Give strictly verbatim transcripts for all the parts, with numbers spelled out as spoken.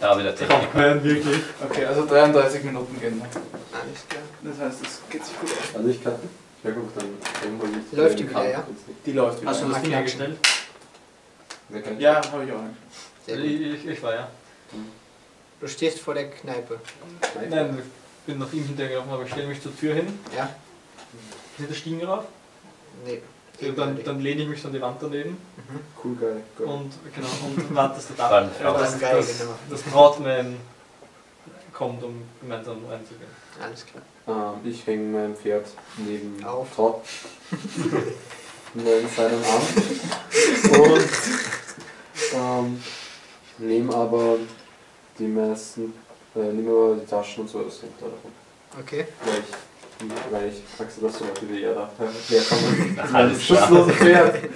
Da wieder Technik. Nein, wirklich. Okay, also dreiunddreißig Minuten gehen. Alles klar. Das heißt, das geht sich gut aus. Also ich kann. Ja gut, dann irgendwo nicht. Läuft die wieder, ja? Die läuft wieder. Hast du das Ding hergestellt? Ja, habe ich auch nicht. Ich, ich war ja. Du stehst vor der Kneipe. Nein, ich bin nach ihm hinterhergelaufen, aber ich stelle mich zur Tür hin. Ja. Ist nicht der Stiegen drauf? Nee. Ja, dann, dann lehne ich mich so an die Wand daneben. Mhm. Cool, geil. Geil. Und, genau, und warte, dass der Dach ja, das, das, das Brautmann kommt, um gemeinsam reinzugehen. Alles klar. Ähm, ich hänge mein Pferd neben auf. Todd in seinem Arm. Und ähm, nehme aber die meisten, äh, nehme aber die Taschen und so, das hängt da davon. Okay. Gleich. Weil ich wachse das so weit wie er da. Wer kann man mit schutzlose Pferd?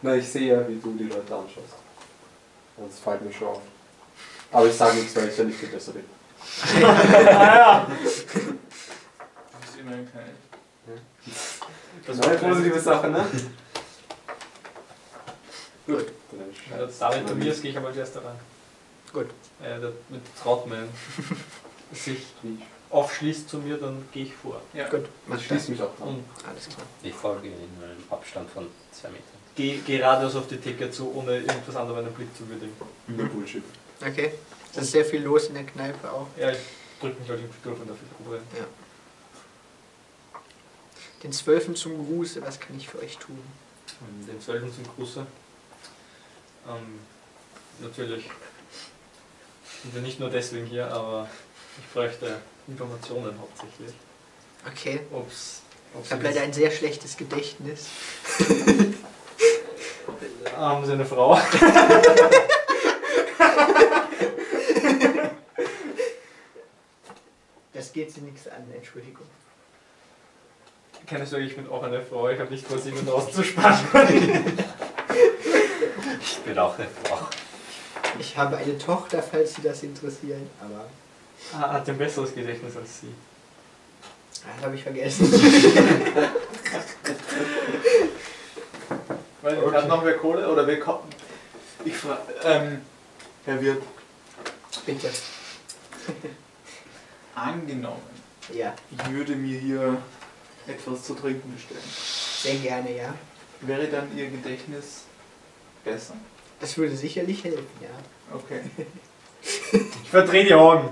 Na, ich sehe ja, wie du die Leute anschaust. Das fällt mir schon auf. Aber ich sage nichts, weil ich ja nicht viel besser bin. Naja! Du bist immerhin kein. Das war eine positive Sache, ne? Gut. David und mir gehe ich aber als erster rein. Gut. Mit Trautmann. Sich aufschließt zu mir, dann gehe ich vor. Ja. Gut, man schließt mich auch an. Alles klar. Ich folge in einem Abstand von zwei Metern. Geh geradeaus auf die Theke zu, ohne irgendwas anderes einen Blick zu würdigen. Über Bullshit. Okay, es ist sehr viel los in der Kneipe auch. Ja, ich drücke mich auf den Stuhl von der Figur. Ja. Den Zwölfen zum Gruße, was kann ich für euch tun? Den Zwölfen zum Gruße? Ähm, natürlich. Und nicht nur deswegen hier, aber ich bräuchte Informationen hauptsächlich. Okay. Ob's, ob's ich habe leider ein sehr schlechtes Gedächtnis. Haben Sie eine Frau? Das geht Sie nichts an, Entschuldigung. Keine Sorge, ich bin auch eine Frau, ich habe nicht vor, Sie auszuspannen. Ich bin auch eine Frau. Ich habe eine Tochter, falls Sie das interessieren, aber... Ah, hat ein besseres Gedächtnis als Sie. Das habe ich vergessen. Weil, okay. Hat noch mehr Kohle oder wer kommt? Ich frage, ähm, Herr Wirt. Bitte. Angenommen. Ja. Ich würde mir hier etwas zu trinken bestellen. Sehr gerne, ja. Wäre dann Ihr Gedächtnis besser? Das würde sicherlich helfen, ja. Okay. Ich verdrehe die Augen.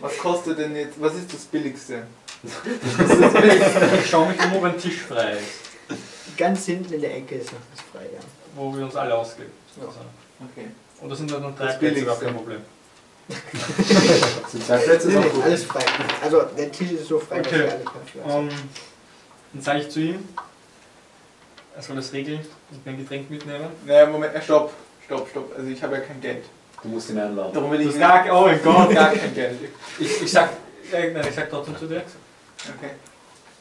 Was kostet denn jetzt, was ist das Billigste? Das ist das Billigste. Ich schaue mich um, ob ein Tisch frei ist. Ganz hinten in der Ecke ist noch was frei, ja. Wo wir uns alle ausgeben. Ja. Okay. Und das sind dann noch drei das Plätze, gar kein Problem. Sind drei Plätze ist auch gut. Alles frei. Also der Tisch ist so frei, okay. Dass wir alle Plätze haben. Um, dann sage ich zu ihm. Er soll das regeln, ich mein Getränk mitnehmen. Naja, Moment, stopp, stopp, stopp. Also ich habe ja kein Geld. Du musst ihn einladen. Darum will ich nicht. Gar, oh mein Gott, gar kein Geld. Ich, ich sag, äh, nein, ich sag trotzdem zu dir. Okay.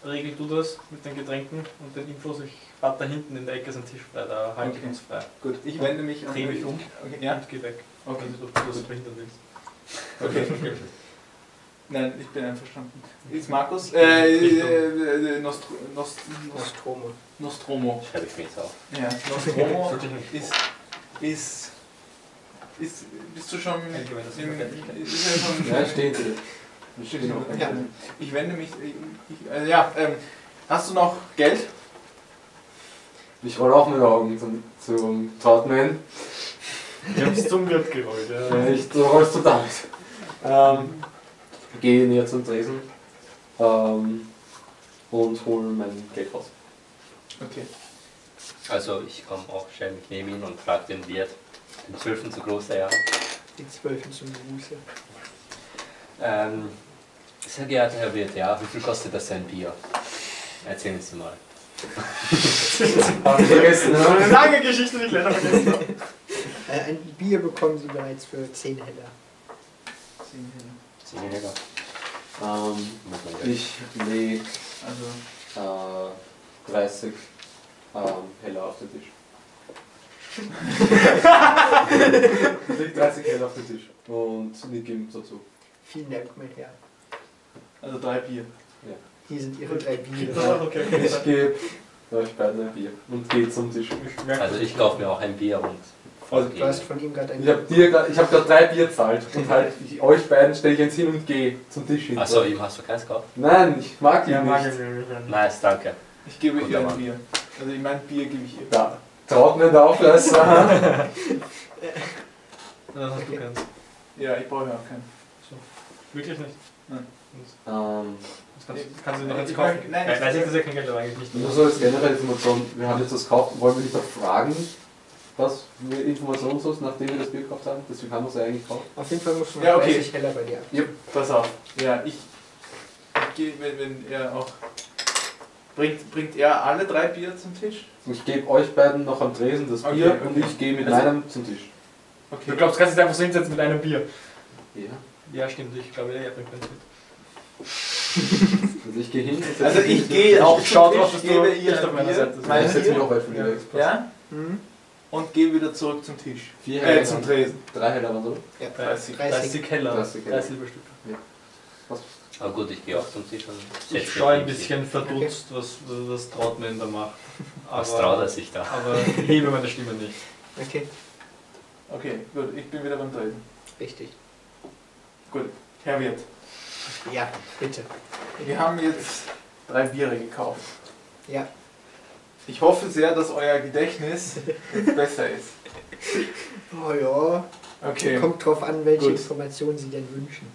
Regel du das mit den Getränken und den Infos. Ich warte da hinten in der Ecke, ist ein Tisch frei, da halte okay. Ich uns frei. Gut, ich wende mich an. Dreh mich um, okay. Ja. Und geh weg. Okay. Also, du das verhindern willst. Okay. Okay. Nein, ich bin einverstanden. Ist Markus? Äh, äh, Nostro, Nost, Nostromo. Nostromo. Schreibe ich mir jetzt auf. Ja, Nostromo ist, ist, ist... Bist du schon... Im, ist er schon ja, steht hier. Steht hier noch. Ja. Ich wende mich... Ich, also ja, ähm, hast du noch Geld? Ich roll auch mit Augen zum, zum Todman. Ich hab's zum Wirt gerollt, ja. Ich roll's zu Dank. Ähm... Ich gehe näher zum Tresen ähm, und hole mein Geld raus. Okay. Also ich komme auch schnell mit neben ihn und frage den Wirt, den Zwölfen zu Große, ja. Den Zwölfen zum Große. Ähm, sehr geehrter Herr Wirt, ja, wie viel kostet das denn Bier? Erzählen Sie mal. Haben vergessen, ne? Eine lange Geschichte, die ich leider vergessen habe. Ein Bier bekommen Sie bereits für zehn Heller. zehn Heller. Ähm, ich lege also, äh, dreißig ähm, Heller auf den Tisch. Ich lege dreißig Heller auf den Tisch und nick ihm dazu. Vielen Dank, mein Herr. Also drei Bier. Ja. Hier sind Ihre drei Bier. Ich gebe euch beiden ein Bier und geht zum Tisch. Ich also ich kaufe mir auch ein Bier und... Also du hast von ihm gerade ein Bier. Ich habe gerade drei Bier gezahlt und halt ich, euch beiden stelle ich jetzt hin und gehe zum Tisch hin. Achso, ihm hast du keins gekauft? Nein, ich mag ihn ja, nicht. Ich nice, danke. Ich gebe euch ein Bier. Also ich mein Bier gebe ich ihr. Da. Traut mir da auf, das. Dann hast du keins. Ja, ich brauche ja auch keinen. So. Wirklich nicht? Nein. Ähm... Das kannst du noch jetzt kaufen. Nein, ich weiß nicht, dass er kein Geld aber eigentlich nicht. Nur so als generelle Information, wir haben jetzt das gekauft, wollen wir nicht noch fragen, was wir Informationen so ist, nachdem wir das Bier gekauft haben? Deswegen haben wir es ja eigentlich gekauft. Auf jeden Fall muss man ja, okay. dreißig heller bei dir. Ja, pass auf. Ja, ich, ich gehe, wenn, wenn er auch... Bringt, bringt er alle drei Bier zum Tisch? Ich gebe euch beiden noch am Tresen das Bier okay, okay. und ich gehe mit also, meinem zum Tisch. Okay. Du glaubst, du kannst dich einfach so hinsetzen mit einem Bier? Ja. Ja, stimmt. Ich glaube, er bringt ganz mit. Also ich gehe hin. Also ich gehe auch zum Tisch, ich gebe ihr ein Bier. Ich setze mich auch weit von dir weg. Ja? Mhm. Und gehe wieder zurück zum Tisch. Vier Heller äh, zum Tresen. Drei Heller waren so? Ja, dreißig Heller. dreißig Heller. Ja. Was? Aber gut, ich gehe auch zum Tisch. Also ich schaue ein bisschen verdutzt, was, was traut man da macht. Aber, was traut er sich da? Aber ich hebe meine Stimme nicht. Okay. Okay, gut, ich bin wieder beim Tresen. Richtig. Gut, Herr Wirt. Ja, bitte. Wir haben jetzt drei Biere gekauft. Ja. Ich hoffe sehr, dass euer Gedächtnis jetzt besser ist. Oh ja. Okay. Kommt drauf an, welche gut. Informationen Sie denn wünschen.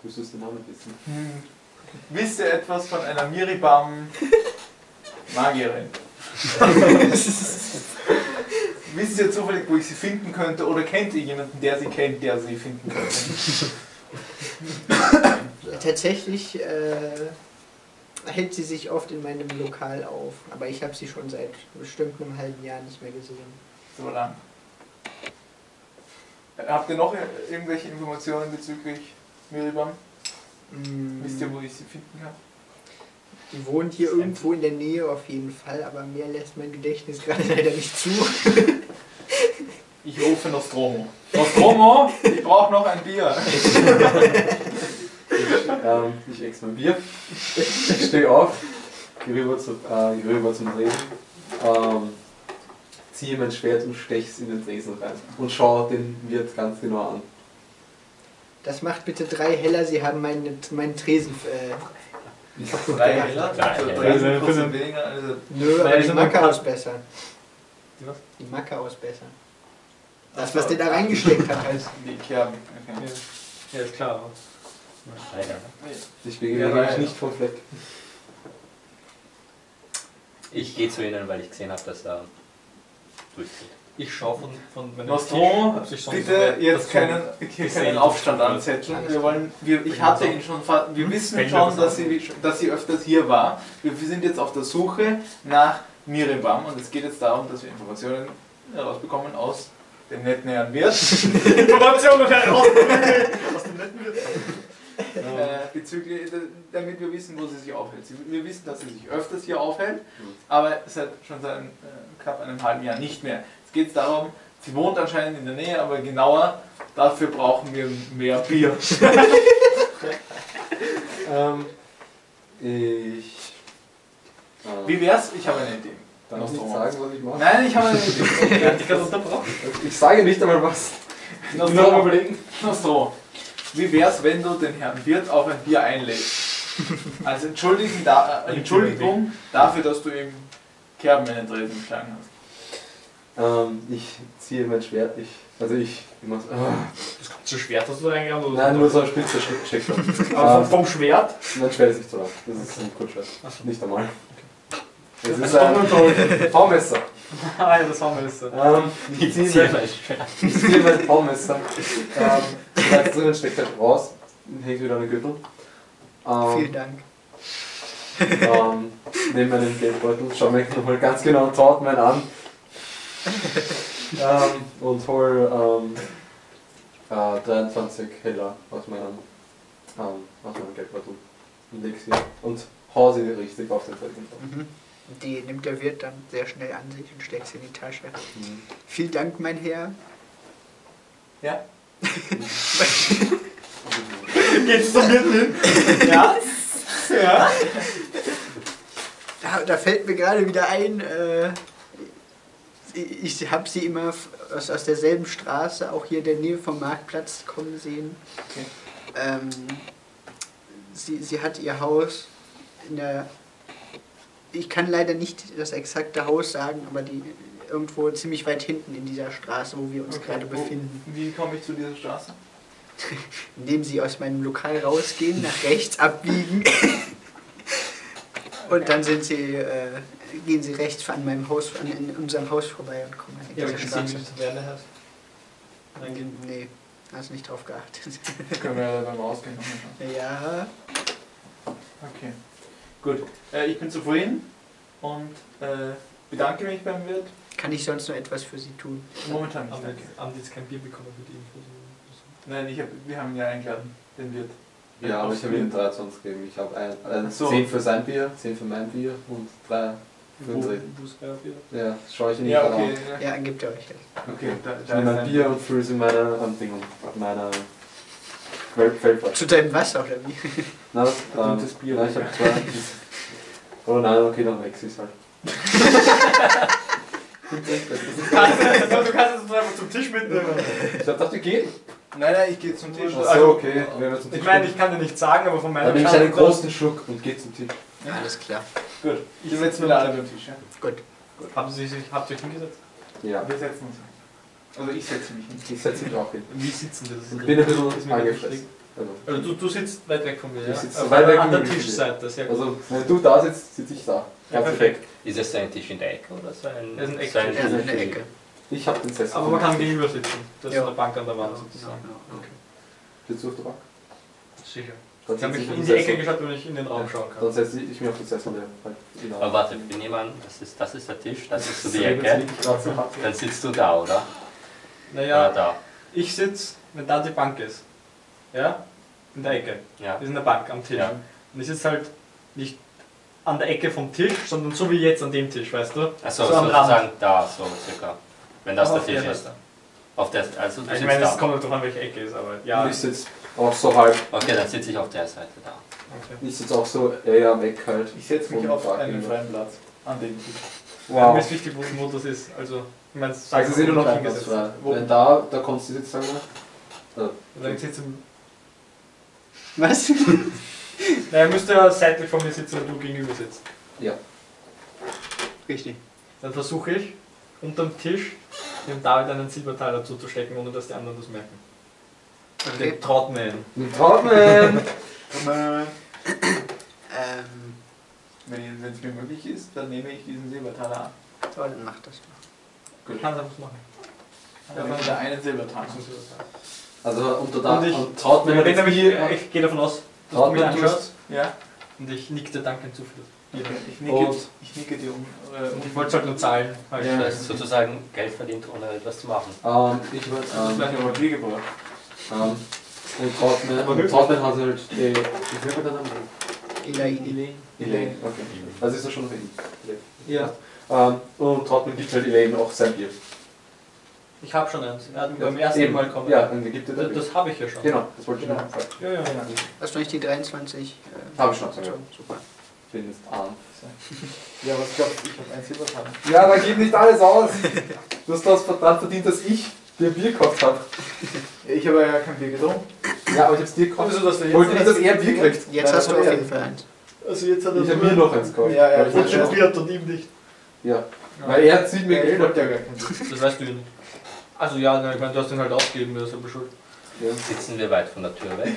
Du müsstest den Namen wissen. Hm. Wisst ihr etwas von einer Miribam Magierin? Wisst ihr zufällig, wo ich sie finden könnte? Oder kennt ihr jemanden, der sie kennt, der sie finden könnte? Ja. Tatsächlich äh, hält sie sich oft in meinem Lokal auf. Aber ich habe sie schon seit bestimmt einem halben Jahr nicht mehr gesehen. So lang. Habt ihr noch irgendwelche Informationen bezüglich Miribam? Mm. Wisst ihr, wo ich sie finden kann? Die wohnt hier irgendwo in der Nähe auf jeden Fall, aber mir lässt mein Gedächtnis gerade leider nicht zu. Ich rufe Nostromo. Nostromo, ich brauche noch ein Bier. Ich, ähm, ich ex mein Bier. Ich stehe auf, gehe rüber, zu, äh, gehe rüber zum Tresen, ähm, ziehe mein Schwert und steche es in den Tresen rein und schaue den Wirt ganz genau an. Das macht bitte drei Heller, Sie haben meinen mein Tresen... Äh, Ich hab drei Heller? Drei Heller. Nö, aber die Macke ist besser. Die was? Die Macke ist besser. Das, was der da reingesteckt hat, heißt... Die Kerben. Okay. Ja, ist klar. Ich bewege mich nicht vom Fleck. Ich gehe zu ihnen, weil ich gesehen habe, dass da durchzieht. Ich schaue von, von meinem Nostromo, bitte jetzt keinen, hier keinen Aufstand anzetteln. Wir wollen, wir, ich hatte ihn schon, wir wissen schon, dass sie, dass sie öfters hier war. Wir sind jetzt auf der Suche nach Miribam und es geht jetzt darum, dass wir Informationen herausbekommen aus dem netten Herrn Wirt. Informationen herausbekommen aus dem netten Wirt. Äh, bezüglich, damit wir wissen, wo sie sich aufhält. Wir wissen, dass sie sich öfters hier aufhält, aber seit, schon seit äh, knapp einem halben Jahr nicht mehr. Jetzt geht es darum, sie wohnt anscheinend in der Nähe, aber genauer, dafür brauchen wir mehr Bier. ähm, ich... Ähm, Wie wär's? Ich habe eine Idee. Dann musst du nicht sagen, was ich mache? Nein, ich habe eine Idee. Ich kann das unterbrochen. Ich sage nicht einmal was. Nostromo, überlegen. Nostromo. Wie wär's, wenn du den Herrn Wirt auf ein Bier einlädst? Als Entschuldigung, da, Entschuldigung dafür, dass du ihm Kerben in den Tresen geschlagen hast. Ähm, ich ziehe mein Schwert, ich, also ich, ich mach's, ah. Das kommt zu Schwert, hast du da reingegangen? Oder? Nein, nur so ein spitzer Check. Aber vom, vom Schwert? Mein Schwert ist nicht so lang, das ist ein Kurzschwert, nicht einmal. Okay. Es ist ein V-Messer. Ah ja, das V-Messer. Ähm, ich ziehe mein Schwert. Ich ziehe mein V-Messer. ähm, das drinnen steckt halt raus, hängt wieder an den Gürtel. Ähm, Vielen Dank. Ähm, nehme meinen Geldbeutel, schau mir nochmal ganz genau und taut meinen an. ähm, und hol ähm, äh, dreiundzwanzig Heller aus meinem, ähm, aus meinem Geldbeutel und leg sie und hau sie richtig auf den Felsen. Mhm. Die nimmt der Wirt dann sehr schnell an sich und steckt sie in die Tasche. Mhm. Vielen Dank, mein Herr. Ja? Geht's zum Wirt hin? Ja? Ja? da fällt mir gerade wieder ein, äh, ich habe sie immer aus, aus derselben Straße, auch hier in der Nähe vom Marktplatz, kommen sehen. Okay. Ähm, sie, sie hat ihr Haus in der, ich kann leider nicht das exakte Haus sagen, aber die irgendwo ziemlich weit hinten in dieser Straße, wo wir uns okay, gerade befinden. Wo, wie komme ich zu dieser Straße? Indem Sie aus meinem Lokal rausgehen, nach rechts abbiegen und dann sind Sie, äh, gehen Sie rechts an meinem Haus, an in unserem Haus vorbei und kommen an ja, dieser Straße. Dann gehen. Nee, hast nicht drauf geachtet. Können wir ja beim Ausgehen nochmal schauen. Ja. Okay. Gut, äh, ich bin zufrieden und äh, bedanke mich beim Wirt. Kann ich sonst noch etwas für Sie tun? Momentan nicht. Haben Sie jetzt kein Bier bekommen mit Ihnen? Nein, ich hab, wir haben ihn ja eingeladen, den Wirt. Ja, aber ich habe ihm drei Zons gegeben. Ich habe ein, ein so. zehn für sein Bier, zehn für mein Bier und drei für den dritten. Ja, schaue ich in die ja, okay, ja. ja, dann gebt ihr euch das. Okay, da, da ist mein Bier und fülle es in meiner Dingung, meiner Quellflasche. Zu deinem Wasser oder wie? Na, das ähm, das Bier. Nein, ich habe zwei. Oh nein, okay, dann wechsle ich es halt. Du kannst es einfach zum Tisch mitnehmen. Ich hab gedacht, wir gehen. Nein, nein, ich gehe zum Tisch. Ach so, okay. Also, zum Tisch ich meine, ich kann dir nichts sagen, aber von meiner Seite. Dann nehme ich einen großen Schluck und gehe zum Tisch. Ja. Alles klar. Gut. Ich setze mir alle beim Tisch, ja? Gut. Gut. Haben Sie sich, habt ihr euch hingesetzt? Ja. Wir setzen uns hin. Also ich setze mich hin. Ich setze mich auch hin. Wie sitzen wir? Ich bin ein bisschen angefressen. Also du, du sitzt weit weg von mir, ja? Ich sitze weit weg von mir. An der Tischseite, sehr gut. Also wenn du da sitzt, sitze ich da. Ja, perfekt. Ist das ein Tisch in der Ecke oder so ein... Das ist eine Ecke. Ich hab den Sessel. Aber man kann gegenüber sitzen. Das ja. ist eine Bank an der Wand sozusagen. Ja, okay. Sitzt du auf der Bank? Sicher. Dann ich habe mich in die Ecke geschaut, wenn ich in den Raum ja. schauen kann. Dann setze ich mich auf den Sessel. Genau. Aber warte, wenn jemand, das ist, das ist der Tisch, das ist so die Ecke, dann sitzt du da, oder? Naja, da. Ich sitze, wenn da die Bank ist. Ja? In der Ecke. Ja. Das ist in der Bank am Tisch. Ja. Und ich sitze halt nicht an der Ecke vom Tisch, sondern so wie jetzt an dem Tisch, weißt du? Achso, so sozusagen da, so circa. Wenn das auf der Tisch ist. Auf der, also ich meine, es kommt doch an, welche Ecke es ist, aber ja. Ich sitze auch so halb. Okay, dann sitze ich auf der Seite da. Okay. Ich sitze auch so eher weg halt. Ich setze mich auf einen freien Platz. An den Tisch. Wow. Mir ist wichtig, wo das ist. Also, ich meine, es sagt, dass du noch hingesetzt hast. Wenn da, da kommst du jetzt, sagen wir mal. Dann sitzt im... Was? Na, ihr müsst ja seitlich von mir sitzen und du gegenüber sitzt. Ja. Richtig. Dann versuche ich, unterm Tisch dem David einen Silbertaler zuzustecken, ohne dass die anderen das merken. Okay. Den Trautmann. Den Trautmann! ähm. Wenn es mir möglich ist, dann nehme ich diesen Silbertaler an. Toll, dann mach das mal. Gut. Kannst du das machen? Dann machen wir einen Silbertaler. Also unter da und ich, und Trautmann. Ich, ich, ich gehe davon aus, dass Trautmann du mich anschaust. Ja. Und ich nickte dankend zuführst. Ich nicke, und ich nicke dir um. Äh, ich wollte halt nur zahlen. Also ja. Das ist sozusagen Geld verdient, ohne etwas zu machen. Ähm, ich wollte ähm, gleich nochmal Bier gebracht. Ähm, und Trautmann hat halt die... Wie hört man den Namen? Elaine. Elaine. Elaine, okay. Also ist das schon noch Elaine. Ja. Ähm, und Trautmann gibt halt Elaine auch sein Bier. Ich habe schon eins. Er hat mir ja, beim ersten eben. Mal kommen. Ja, dann gibt es das. Das habe ich ja schon. Genau, das wollte ich genau. Ja, ja, ja. Hast du nicht die dreiundzwanzig? Äh, habe ich schon, ja. Super. Ich bin jetzt arm. Ja, aber ich glaube, ich habe ein Silbertaler. Ja, aber gib nicht alles aus. Du hast das verdient, dass ich dir Bier gekauft habe. Ich habe ja kein Bier getrunken. Ja, aber ich habe es dir gekauft. Also, dass du jetzt wollte nicht, dass er Bier kriegt. Jetzt hast du auf jeden Fall eins. Also jetzt hat er ich habe mir noch eins gekauft. Ja, ja, und schon Bier hat und ihm nicht. Ja, weil er zieht mir Geld ab. Das weißt du nicht. Also ja, ich meine, du hast den halt ausgegeben, das ist aber schuld. Ja. Sitzen wir weit von der Tür weg?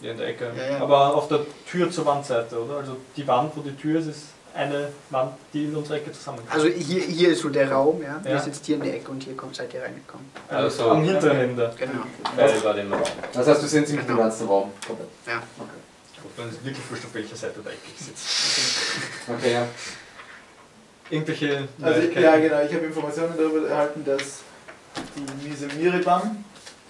Ja, in der Ecke. Ja, ja. Aber auf der Tür zur Wandseite, oder? Also die Wand, wo die Tür ist, ist eine Wand, die in unserer Ecke zusammenkommt. Also hier, hier ist so der Raum, ja? Ja. Ihr sitzt hier in der Ecke und hier kommt, seid ihr reingekommen. Also am Hinterende. Genau. Also, das heißt, wir sind ziemlich genau. im ganzen Raum. Komplett. Ja. Okay. Ich glaube, dann ist wirklich wurscht, auf welcher Seite der Ecke sitzt. Okay, ja. Irgendwelche. Also, ja, genau. Ich habe Informationen darüber erhalten, dass die miese Miribam.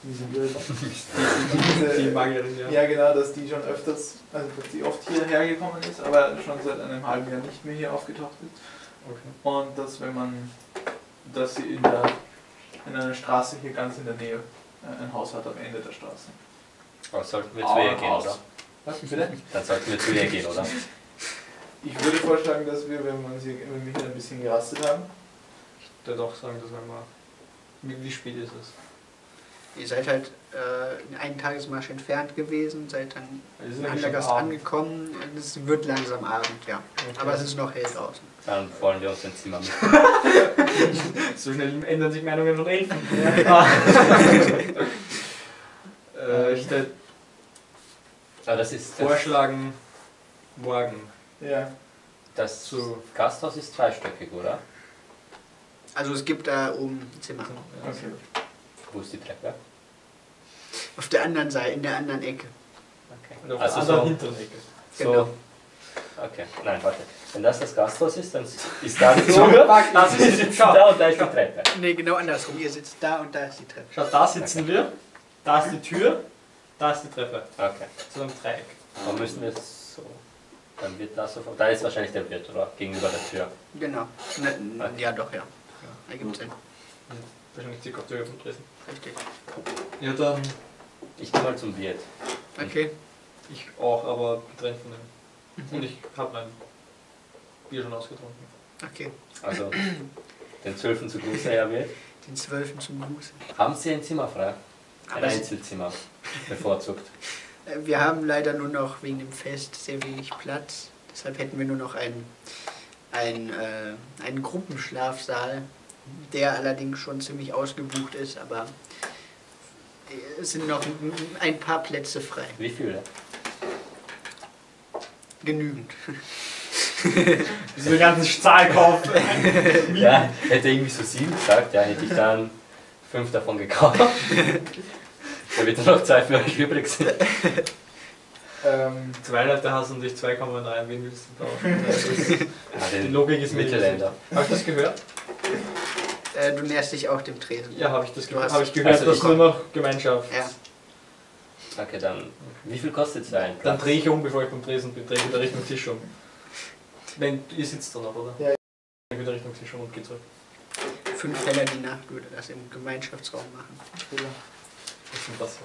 Die, die Magierin, ja. Ja genau, dass die schon öfters, also dass die oft hierher gekommen ist, aber schon seit einem halben Jahr nicht mehr hier aufgetaucht ist. Okay. Und dass wenn man, dass sie in, der, in einer Straße hier ganz in der Nähe ein Haus hat am Ende der Straße. Aber sollten wir zu ihr gehen, oder? Was, bitte? Dann sollten wir zu ihr gehen, oder? Ich würde vorschlagen, dass wir, wenn wir uns hier ein bisschen gerastet haben, ich würde auch sagen, dass wir mal. Wie, wie spät ist es? Ihr seid halt äh, einen Tagesmarsch entfernt gewesen, seid dann in Andergast angekommen. Es wird langsam Abend, ja. Okay. Aber es ist noch hell draußen. Dann wollen wir uns ins Zimmer mit. So schnell ändern sich Meinungen von Elfen. Ja. äh, ich würde das ist das vorschlagen, morgen. Ja. Das zu Gasthaus ist zweistöckig, oder? Also es gibt da oben Zimmer. Okay. Wo ist die Treppe? Auf der anderen Seite, in der anderen Ecke. Okay. Und auf also der anderen so, hinteren Ecke. So. Genau. Okay, nein, warte. Wenn das das Gasthaus ist, dann ist da die Tür, das ist jetzt da und da ist die Treppe. Nee, genau andersrum. Ihr sitzt da und da ist die Treppe. Schaut, da sitzen okay. wir, da ist die Tür, da ist die Treppe. Okay. So ein Dreieck. Dann müssen wir so... Dann wird das sofort... Da ist wahrscheinlich der Wirt, oder? Gegenüber der Tür. Genau. Ne, ne, okay. Ja, doch, ja. Da gibt es einen. Wahrscheinlich die Kopfhörer von Dresden. Richtig. Ja, dann... Ich gehe mal zum Wirt. Okay. Ich auch, aber getrennt von dem. Mhm. Und ich habe mein Bier schon ausgetrunken. Okay. Also, den Zwölfen zu Gruße, Herr Wirt. Den Zwölfen zum Gruße. Haben Sie ein Zimmer frei? Ein aber Einzelzimmer, bevorzugt. Wir haben leider nur noch wegen dem Fest sehr wenig Platz. Deshalb hätten wir nur noch einen, einen, äh, einen Gruppenschlafsaal, der allerdings schon ziemlich ausgebucht ist, aber es sind noch ein paar Plätze frei. Wie viele? Genügend. Diese ganzen Zahlkauf. Ja, hätte irgendwie so sieben gesagt, ja, hätte ich dann fünf davon gekauft. Da wird noch Zeit für euch übrig sind. Ähm, zwei Leute hassen dich, zwei Komma drei, wen willst du tauschen? Ja, die Logik ist Mittelländer. Hast du das gehört? Äh, du näherst dich auch dem Tresen. Ja, habe ich das gehört. Habe ich gehört, also das ist nur noch Gemeinschaft. Ja. Okay, dann. Wie viel kostet es ein? Dann drehe ich um, bevor ich beim Tresen bin, drehe ich wieder Richtung Tisch um. Wenn, ihr sitzt da noch, oder? Ja. Ich wieder Richtung Tisch um und geht zurück. Fünf Teller die Nacht würde das im Gemeinschaftsraum machen. Oder? Was ist denn das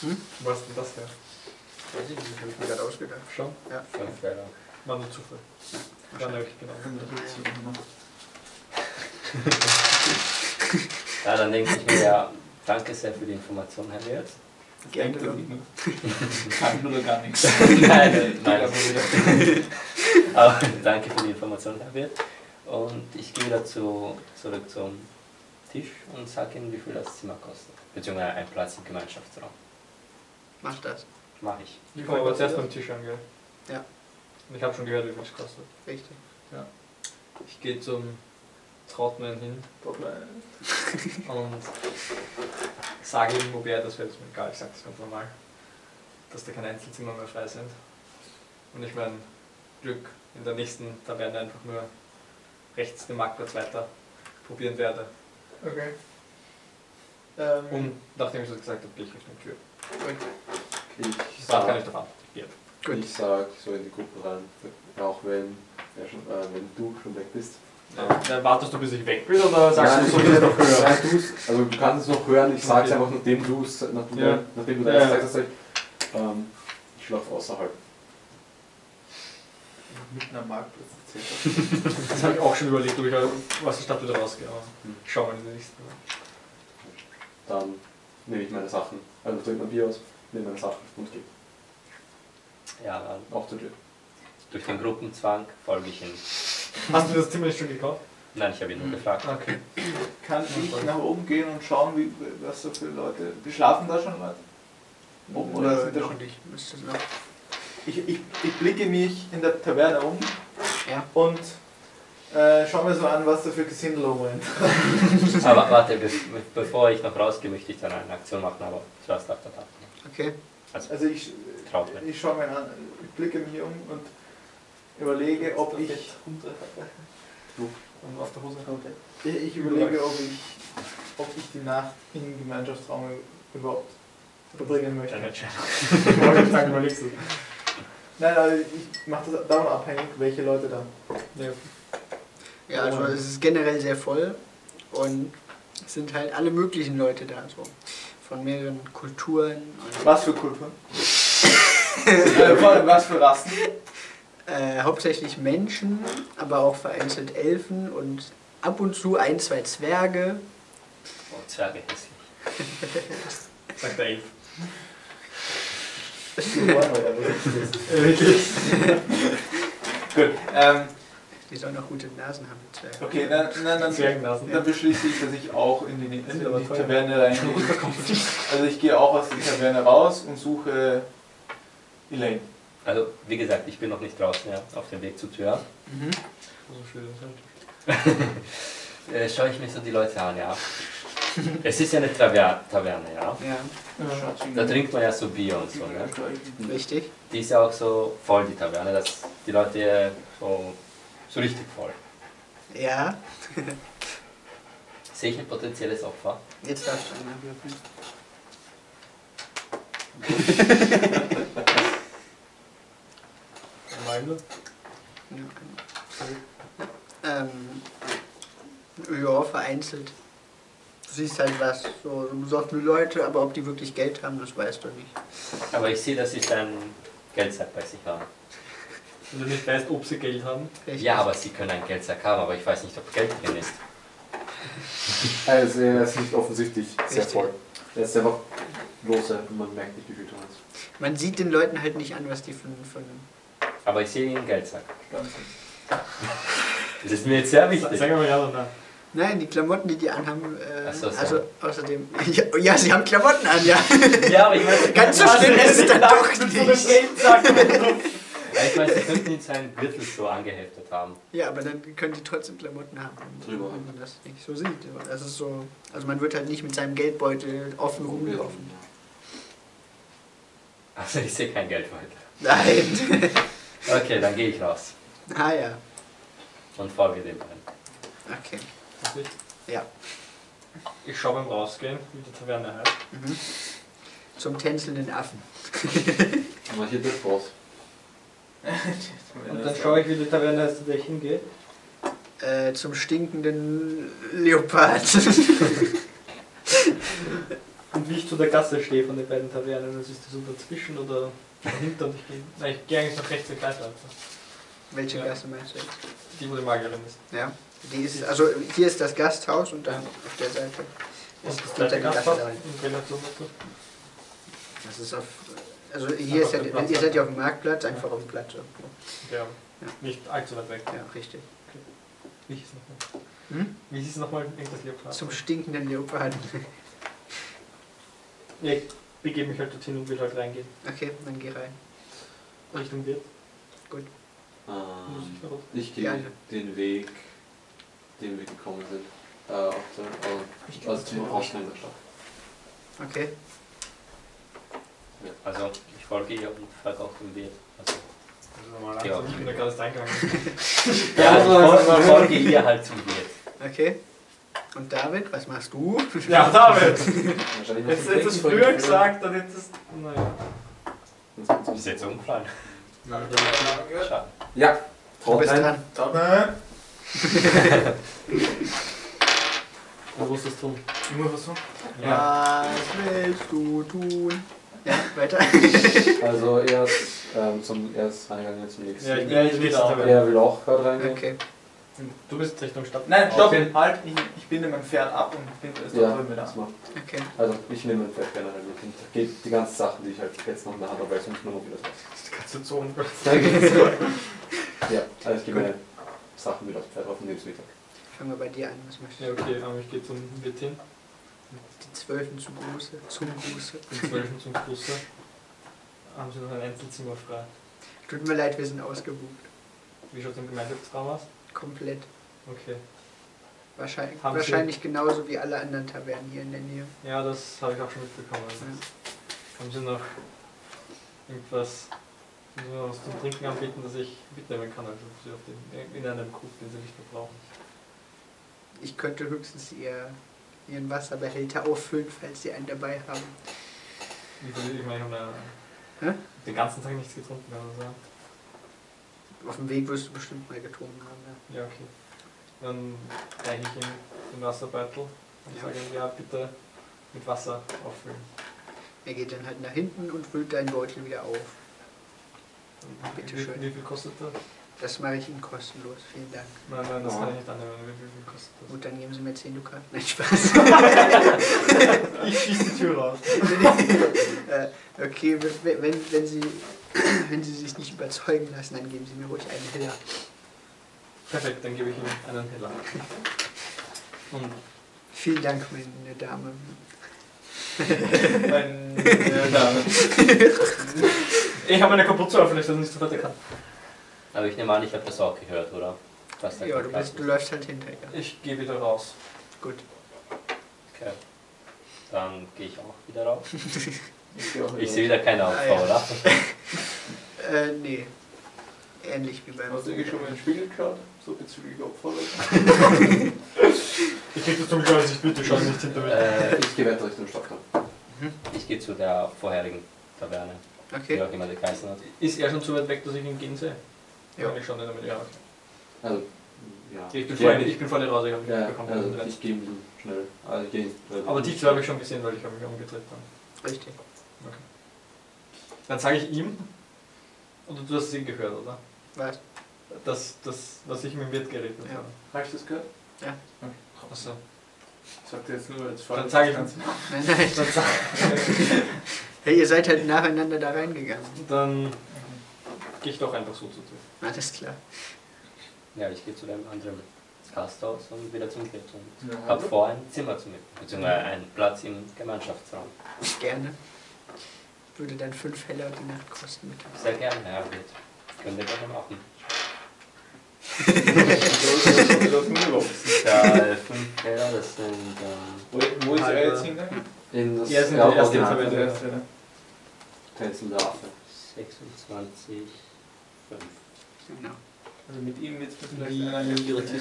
hier? Hm? Was ist denn das hier? Weiß ich nicht, hab ich mir gerade ausgedacht. Schon? Ja. Fünf Teller. War nur Zufall. Dann habe ich genau. Ja, dann denke ich mir, ja, danke sehr für die Information, Herr Wirt. Gerne. Danke oder gar nichts. Nein, nein. Aber danke für die Information, Herr Wirt. Und ich gehe wieder zu, zurück zum Tisch und sage Ihnen, wie viel das Zimmer kostet. Beziehungsweise ein Platz im Gemeinschaftsraum. Mach das. Mach ich. Ich komme aber zuerst beim Tisch an, gell? Ja. Ich habe schon gehört, wie viel es kostet. Richtig. Ja. Ich gehe zum Trautmann hin und sage ihm, wobei das wäre jetzt mir egal, ich sage das ganz normal, dass da keine Einzelzimmer mehr frei sind. Und ich mein Glück in der nächsten Taverne einfach nur rechts den Marktplatz weiter probieren werde. Okay. Ähm, und nachdem ich das gesagt habe, gehe ich Richtung Tür. Okay. Ich sage gar nicht davon. Ich sage so in die Gruppe rein, auch wenn, ja schon, äh, wenn du schon weg bist. Ja. Dann wartest du, bis ich weg bin, oder sagst ja, du, so du es noch hören? Nein, also du kannst es noch hören, ich sag's okay. Einfach, nachdem du es, nachdem, ja. nachdem du das ja, sagst, sagst du, ähm, ich schlafe außerhalb. Mitten am Marktplatz. Das habe ich auch schon überlegt, ob ich aus der Stadt wieder rausgehe, aber schau mal in den nächsten. Dann nehme ich meine Sachen, also trinke mein Bier aus, nehme meine Sachen und gehe. Ja, dann auch zur Tür. Durch den Gruppenzwang folge ich hin. Hast du das Zimmer nicht schon gekauft? Nein, ich habe ihn nur gefragt. Okay. Kann ich nach oben gehen und schauen, wie, was so viele Leute... Die schlafen da schon Leute? Oben oder sind da schon dich? Ich, ich, ich blicke mich in der Taverne um ja. und äh, schaue mir so an, was da für Gesindel rumrennt. Aber warte, be bevor ich noch rausgehe, möchte ich dann eine Aktion machen, aber ich weiß nach der Tat. Okay. Also, also ich, ich schaue mir an, ich blicke mich um und überlege, ob ich, ich überlege, ob ich, ob ich die Nacht im Gemeinschaftsraum überhaupt verbringen möchte. Nein, also ich mache das davon abhängig, welche Leute da. Ja, ja also es ist generell sehr voll und es sind halt alle möglichen Leute da, so von mehreren Kulturen. Und was für Kulturen? Was für Rassen? Äh, hauptsächlich Menschen, aber auch vereinzelt Elfen und ab und zu ein, zwei Zwerge. Oh, Zwerge hässlich. Sagt der Elf. Gut. Ähm, Die sollen auch gute Nasen haben, die Zwerge. Okay, dann, dann, dann, dann beschließe ich, dass ich auch in die, in die Taverne reingehe. Also ich gehe auch aus der Taverne raus und suche Elaine. Also, wie gesagt, ich bin noch nicht draußen, ja, auf dem Weg zur Tür. Mhm. So schön ist halt. äh, Schaue ich mir so die Leute an, ja. Es ist ja eine Taver Taverne, ja. Ja. Da trinkt man ja so Bier und so, ne? Richtig. Die ist ja auch so voll, die Taverne, dass die Leute so, so richtig voll. Ja. Sehe ich ein potenzielles Opfer? Jetzt darfst du einmal würfeln. Meine? Ja, ähm, ja, vereinzelt. Du siehst halt was, so besoffene Leute, aber ob die wirklich Geld haben, das weißt du nicht. Aber ich sehe, dass sie einen Geldsack bei sich haben. Wenn du nicht weißt, ob sie Geld haben? Richtig. Ja, aber sie können einen Geldsack haben, aber ich weiß nicht, ob Geld drin ist. Also, er ist nicht offensichtlich sehr Richtig. voll. Er ist einfach loser, man merkt nicht, wie viel du hast. Man sieht den Leuten halt nicht an, was die von... von Aber ich sehe ihren Geldsack. Das ist mir jetzt sehr wichtig. Sag mal ja oder nein. Nein, die Klamotten, die die anhaben, äh, so, also außerdem... Ja, ja, sie haben Klamotten an, ja. Ja, aber ich weiß nicht... Ganz so schlimm ist es dann doch nicht. Ich meine, sie könnten jetzt seinen Gürtel so angeheftet haben. Ja, aber dann können die trotzdem Klamotten haben. Drüber. Wenn man das nicht so sieht. Also, so, also man wird halt nicht mit seinem Geldbeutel offen rumlaufen. Also ich sehe keinen Geldbeutel. Nein. Okay, dann gehe ich raus. Ah ja. Und folge dem ein. Okay. Ja. Ich schaue beim Rausgehen, wie die Taverne heißt. Mhm. Zum tänzelnden Affen. Aber hier das raus. Und dann schaue ich, wie die Taverne heißt, zu der ich hingehe. Äh, zum stinkenden Leopard. Und wie ich zu der Gasse stehe von den beiden Tavernen, das ist das so dazwischen oder... Hinter und ich gehe. Nein, ich gehe eigentlich noch rechts in Kreis weiter. Welche ja. Gasse meinst du jetzt? Die, wo die Magierin ist. Ja. Die ist, also hier ist das Gasthaus und dann ja. auf der Seite. Ist und das zweite Gasthaus da rein. In Relation dazu? Das ist auf. Also hier ist ja, ihr seid ja auf dem Marktplatz, einfach ja. auf dem Platz irgendwo. Ja. ja. Nicht allzu weit weg. Ja, richtig. Okay. Wie hieß es nochmal? Hm? Wie hieß es nochmal? Irgendwas Leopard. Zum stinkenden Leopard. Nee. Ich begebe mich halt dorthin und will halt reingehen. Okay, dann geh rein. Richtung Wirt. Gut. Ähm, ich, ich gehe ja. den Weg, den wir gekommen sind. Äh, auf der, aus dem Ausgang der Stadt. Okay. Ja. Also, ich folge hier und folge auch dem Wirt. Also, also ja. ich bin da gerade erst eingegangen. Ja, ja, ich folge hier halt zum Wirt. Okay. Und David, was machst du? Ja, David! Jetzt hättest du es früher gesagt, dann hättest du... Naja. Du bist jetzt umgefallen. Ja, du bist dran. Dran. Du musst es tun. Ich muss was tun? Ja. Was willst du tun? Ja, weiter. Also er ist ähm, zum erst reingegangen zum nächsten. Ja, ich bin ja nicht wieder. Er will auch gerade reingehen. Okay. Du bist Richtung Stadt. Nein, stopp! Okay. Halt, ich, ich binde mein Pferd ab und binde es ja, mit ab. Okay. Also ich nehme mein Pferd generell mit. Da geht die ganzen Sachen, die ich halt jetzt noch in der Hand habe, weil ich muss nur noch wieder raus. Die ganze Zone. Da geht's gut. Ja, also ich gebe meine Sachen wieder aufs Pferd auf den Lebensmittag. Fangen wir bei dir an, was möchtest du? Ja, okay, aber ich gehe zum Wirt hin. Die Zwölfen zum Gruße. Zum Gruße. Die Zwölfen zum Gruße. Haben sie noch ein Einzelzimmer frei? Tut mir leid, wir sind ausgebucht. Wie schaut es im Gemeinschaftsraum aus? Komplett. Okay. Wahrscheinlich, wahrscheinlich genauso wie alle anderen Tavernen hier in der Nähe. Ja, das habe ich auch schon mitbekommen. Also ja. Haben Sie noch irgendwas zum Trinken anbieten, das ich mitnehmen kann, also Sie auf den, in einem Krug, den Sie nicht mehr brauchen? Ich könnte höchstens ihr, Ihren Wasserbehälter auffüllen, falls Sie einen dabei haben. Ich meine, ich habe den ganzen Tag nichts getrunken, kann man sagen. Auf dem Weg wirst du bestimmt mal getrunken haben, ja. Ja, okay. Dann reiche ich ihm den Wasserbeutel und ja. sage ihm, ja, bitte mit Wasser auffüllen. Er geht dann halt nach hinten und füllt deinen Beutel wieder auf. Bitte schön. Wie viel kostet das? Das mache ich Ihnen kostenlos, vielen Dank. Nein, nein, das kann ich nicht annehmen. Wie viel kostet das? Gut, dann geben Sie mir zehn Dukaten. Nein, Spaß. Ich schieße die Tür raus. Okay, wenn, wenn, Sie, wenn Sie sich nicht überzeugen lassen, dann geben Sie mir ruhig einen Heller. Perfekt, dann gebe ich Ihnen einen Heller. Und vielen Dank, meine Dame. Meine Dame. Ich habe meine Kapuze, vielleicht, dass ich nicht so weiter kann. Aber ich nehme an, ich habe das auch gehört, oder? Was ja, du, bist, du läufst halt hinterher. Ich gehe wieder raus. Gut. Okay. Dann gehe ich auch wieder raus. ich wieder ich sehe wieder keine Aufbau, ah, ja. oder? äh, nee. Ähnlich wie beim... Hast du eigentlich schon mal in den Spiegel geschaut? So bezüglich Opfer? Ich krieg das zum Glück, ich bitte schon nicht hinter mir. Äh, ich gehe weiter Richtung Stockton. Mhm. Ich gehe zu der vorherigen Taverne. Okay. Die auch jemand geheißen hat. Ist er schon so weit weg, dass ich ihn gehen sehe? Ja. Ich schon in der Mitte, ja. Also, ja. Ich bin vorhin, ich bin vorhin raus, ich habe mich ja, bekommen. Also ich gehe schnell. Also ich Aber die zwei habe ich schon gesehen, weil ich habe mich umgedreht dann. Richtig. Okay. Dann sage ich ihm, oder du hast sie gehört, oder? Was? Das, das, was ich mit dem Wirt geredet ja. habe. Hast du das gehört? Ja. Okay. Achso. Sagt jetzt nur jetzt vor. Dann sage ich uns. Nein, nein. Dann sag hey, ihr seid halt nacheinander da reingegangen. Dann... Gehe ich doch einfach so zu dir. Alles klar. Ja, ich gehe zu einem anderen Gasthaus und wieder zum Bett und ja, habe vor, ein Zimmer zu mieten, beziehungsweise einen Platz im Gemeinschaftsraum. Gerne. Würde dann fünf Heller die Nacht kosten mit. Sehr gerne, Herr Wirt. Können wir gerne machen. Ja, fünf Heller, das sind. Ähm, wo, wo ist er jetzt hingegangen? In das erste Zimmer. Tänzelnder Affen. sechsundzwanzig. fünf. Genau. Also mit ihm jetzt vielleicht eine direkte.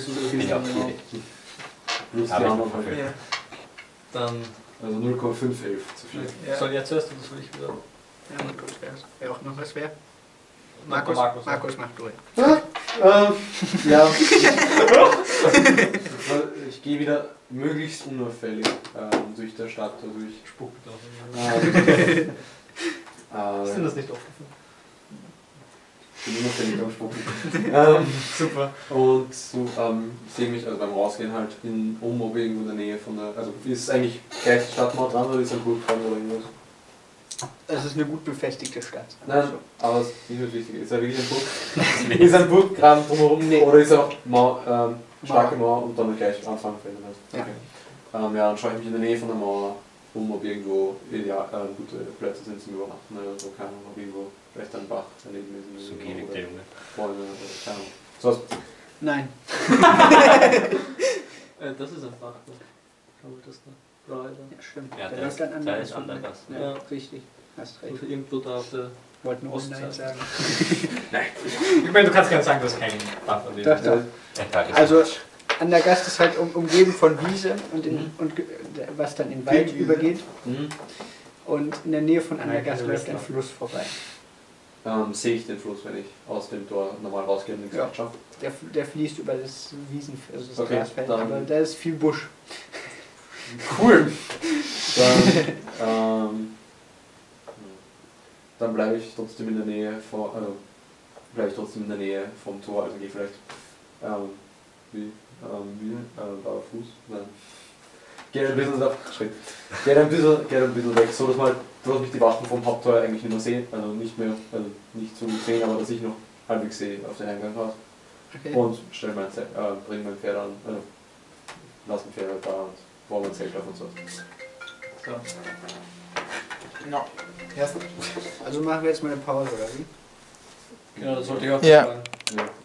Dann. Also null Komma fünf elf zu viel. Ja. Soll jetzt zuerst und das will ich wieder. Ja, und das wär's. Wer auch noch was wäre? Markus, Markus, Markus macht durch. Ja, ähm, ja. Ich gehe wieder möglichst unauffällig ähm, durch der Stadt. Durch. Spuck bitte. Ähm, Ist denn das nicht aufgefallen? Ich bin unauffällig am Spucken. Super. Und so, ähm, sehe mich also beim Rausgehen halt in Omob irgendwo in der Nähe von der. Also ist es eigentlich gleich Stadtmauer dran oder ist es ein Burgfall oder irgendwas? Es ist eine gut befestigte Stadt. Nein, also. Aber es ist nicht wichtig. Ist er wirklich ein Burg? Ist ein Burggraben drumherum? Nee. Oder ist er auch Mauer, ähm, starke Mauer und dann gleich anfangen verändern? Okay. Ja. Ähm, ja, dann schaue ich mich in der Nähe von der Mauer um, ob irgendwo ja, äh, gute Plätze sind zum Übernachten oder so, keine Ahnung, ob irgendwo vielleicht ein Bach daneben ist. So gierig der Junge. Bäume oder keine Ahnung. So was? Nein. äh, das ist ein Bach, ne? Schau mal, das da. Blau, ja, stimmt. Ja, der, der ist ganz anders. Der ist anders. Ja, ja, richtig. Hast recht. Und irgendwo da auf der Wollten Ostseite. Nein sagen. Nein. Ich meine, du kannst gerne sagen, dass kein Bach daneben ist. Doch, doch. Also, Andergast ist halt um, umgeben von Wiese und, in, mhm. und was dann in Wald übergeht. Mhm. Und in der Nähe von Andergast läuft ein Fluss vorbei. Ähm, sehe ich den Fluss, wenn ich aus dem Tor normal rausgehe und den ja. schaffe? Der, der fließt über das Wiesen, also das okay, Grasfeld, aber da ist viel Busch. Cool! Dann, ähm, dann bleibe ich trotzdem in der Nähe von, also bleibe ich trotzdem in der Nähe vom Tor, also gehe vielleicht. Ähm, Wie? Ähm, wie? Ähm, war Fuß? Nein. Geht ein bisschen, Schritt. Geht ein bisschen, geht ein bisschen weg, so dass, mal, dass mich die Wachen vom Haupttor eigentlich nicht mehr sehen, also nicht mehr, also nicht so gut sehen, aber dass ich noch halbwegs sehe auf den Eingang raus. Okay. Und stell mein Zelt, äh, bring mein Pferd an, äh, lass mein Pferd halt da und baue mein Zelt auf und so. So. No. Also machen wir jetzt mal eine Pause, oder wie? Genau, das sollte ich auch sagen. Ja.